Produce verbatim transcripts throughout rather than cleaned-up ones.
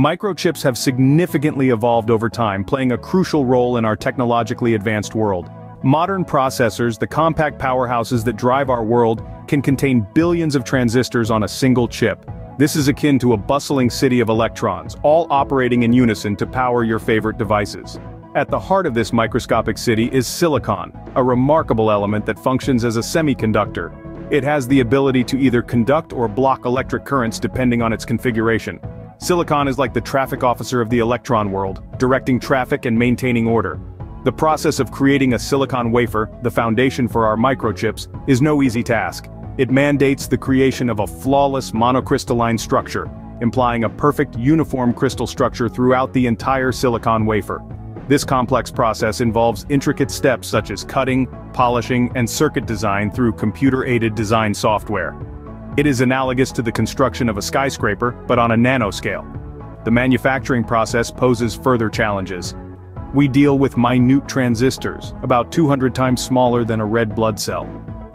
Microchips have significantly evolved over time, playing a crucial role in our technologically advanced world. Modern processors, the compact powerhouses that drive our world, can contain billions of transistors on a single chip. This is akin to a bustling city of electrons, all operating in unison to power your favorite devices. At the heart of this microscopic city is silicon, a remarkable element that functions as a semiconductor. It has the ability to either conduct or block electric currents depending on its configuration. Silicon is like the traffic officer of the electron world, directing traffic and maintaining order. The process of creating a silicon wafer, the foundation for our microchips, is no easy task. It mandates the creation of a flawless monocrystalline structure, implying a perfect uniform crystal structure throughout the entire silicon wafer. This complex process involves intricate steps such as cutting, polishing, and circuit design through computer-aided design software. It is analogous to the construction of a skyscraper, but on a nanoscale. The manufacturing process poses further challenges. We deal with minute transistors, about two hundred times smaller than a red blood cell.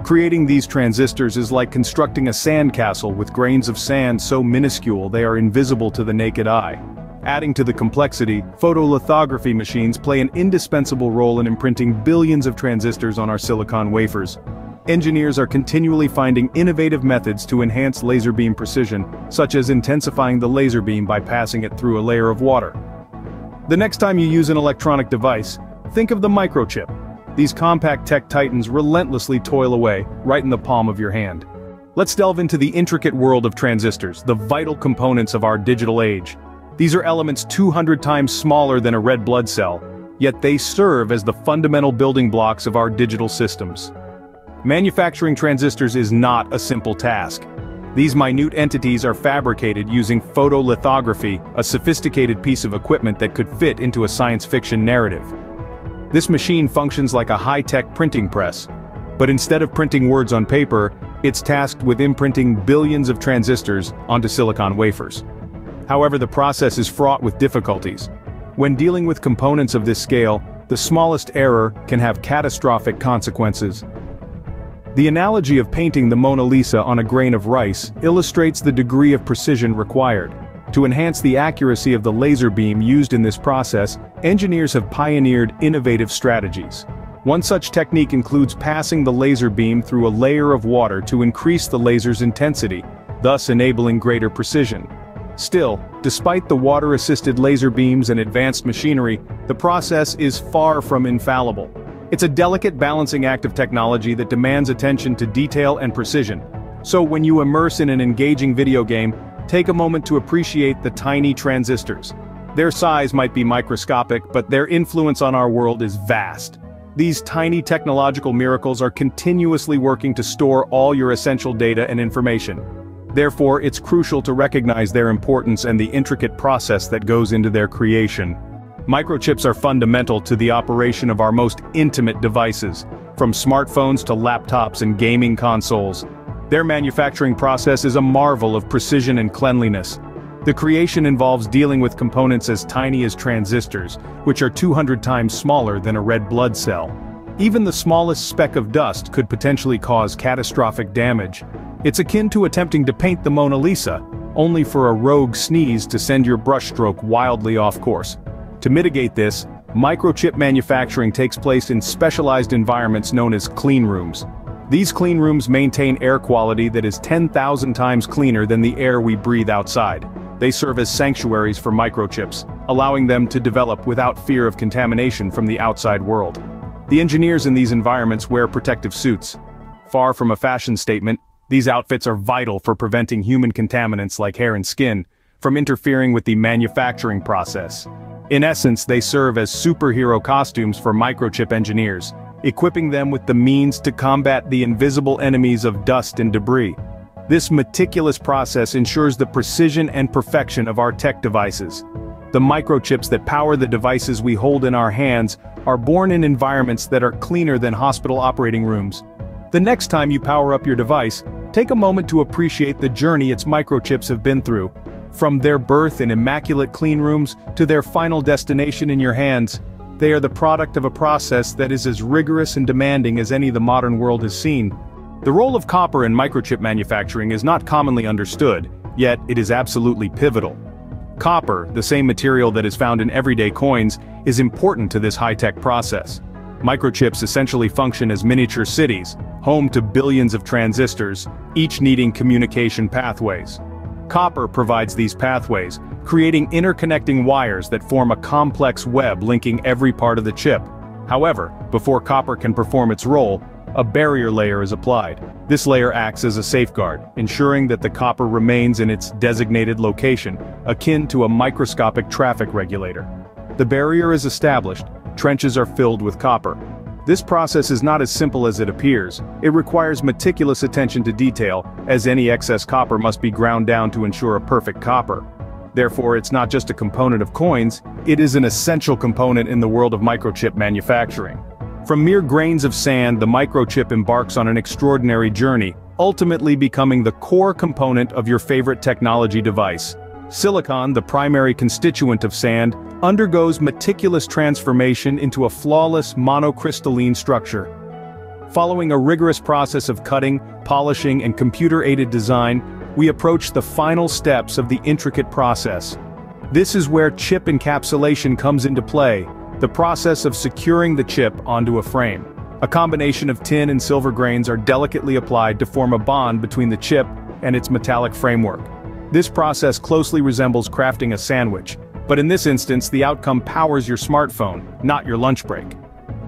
Creating these transistors is like constructing a sandcastle with grains of sand so minuscule they are invisible to the naked eye. Adding to the complexity, photolithography machines play an indispensable role in imprinting billions of transistors on our silicon wafers. Engineers are continually finding innovative methods to enhance laser beam precision, such as intensifying the laser beam by passing it through a layer of water. The next time you use an electronic device, think of the microchip. These compact tech titans relentlessly toil away, right in the palm of your hand. Let's delve into the intricate world of transistors, the vital components of our digital age. These are elements two hundred times smaller than a red blood cell, yet they serve as the fundamental building blocks of our digital systems. Manufacturing transistors is not a simple task. These minute entities are fabricated using photolithography, a sophisticated piece of equipment that could fit into a science fiction narrative. This machine functions like a high-tech printing press, but instead of printing words on paper, it's tasked with imprinting billions of transistors onto silicon wafers. However, the process is fraught with difficulties. When dealing with components of this scale, the smallest error can have catastrophic consequences. The analogy of painting the Mona Lisa on a grain of rice illustrates the degree of precision required. To enhance the accuracy of the laser beam used in this process, engineers have pioneered innovative strategies. One such technique includes passing the laser beam through a layer of water to increase the laser's intensity, thus enabling greater precision. Still, despite the water-assisted laser beams and advanced machinery, the process is far from infallible. It's a delicate balancing act of technology that demands attention to detail and precision. So when you immerse in an engaging video game, take a moment to appreciate the tiny transistors. Their size might be microscopic, but their influence on our world is vast. These tiny technological miracles are continuously working to store all your essential data and information. Therefore, it's crucial to recognize their importance and the intricate process that goes into their creation. Microchips are fundamental to the operation of our most intimate devices, from smartphones to laptops and gaming consoles. Their manufacturing process is a marvel of precision and cleanliness. The creation involves dealing with components as tiny as transistors, which are two hundred times smaller than a red blood cell. Even the smallest speck of dust could potentially cause catastrophic damage. It's akin to attempting to paint the Mona Lisa, only for a rogue sneeze to send your brushstroke wildly off course. To mitigate this, microchip manufacturing takes place in specialized environments known as cleanrooms. These cleanrooms maintain air quality that is ten thousand times cleaner than the air we breathe outside. They serve as sanctuaries for microchips, allowing them to develop without fear of contamination from the outside world. The engineers in these environments wear protective suits. Far from a fashion statement, these outfits are vital for preventing human contaminants like hair and skin from interfering with the manufacturing process. In essence, they serve as superhero costumes for microchip engineers, equipping them with the means to combat the invisible enemies of dust and debris. This meticulous process ensures the precision and perfection of our tech devices. The microchips that power the devices we hold in our hands are born in environments that are cleaner than hospital operating rooms. The next time you power up your device, take a moment to appreciate the journey its microchips have been through. From their birth in immaculate cleanrooms to their final destination in your hands, they are the product of a process that is as rigorous and demanding as any the modern world has seen. The role of copper in microchip manufacturing is not commonly understood, yet it is absolutely pivotal. Copper, the same material that is found in everyday coins, is important to this high-tech process. Microchips essentially function as miniature cities, home to billions of transistors, each needing communication pathways. Copper provides these pathways, creating interconnecting wires that form a complex web linking every part of the chip. However, before copper can perform its role, a barrier layer is applied. This layer acts as a safeguard, ensuring that the copper remains in its designated location, akin to a microscopic traffic regulator. The barrier is established, trenches are filled with copper. This process is not as simple as it appears. It requires meticulous attention to detail, as any excess copper must be ground down to ensure a perfect copper. Therefore, it's not just a component of coins, it is an essential component in the world of microchip manufacturing. From mere grains of sand, the microchip embarks on an extraordinary journey, ultimately becoming the core component of your favorite technology device. Silicon, the primary constituent of sand, undergoes meticulous transformation into a flawless monocrystalline structure. Following a rigorous process of cutting, polishing, and computer-aided design, we approach the final steps of the intricate process. This is where chip encapsulation comes into play, the process of securing the chip onto a frame. A combination of tin and silver grains are delicately applied to form a bond between the chip and its metallic framework. This process closely resembles crafting a sandwich, but in this instance the outcome powers your smartphone, not your lunch break.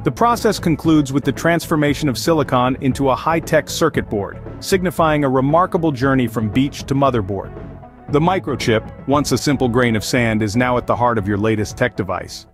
The process concludes with the transformation of silicon into a high-tech circuit board, signifying a remarkable journey from beach to motherboard. The microchip, once a simple grain of sand, is now at the heart of your latest tech device.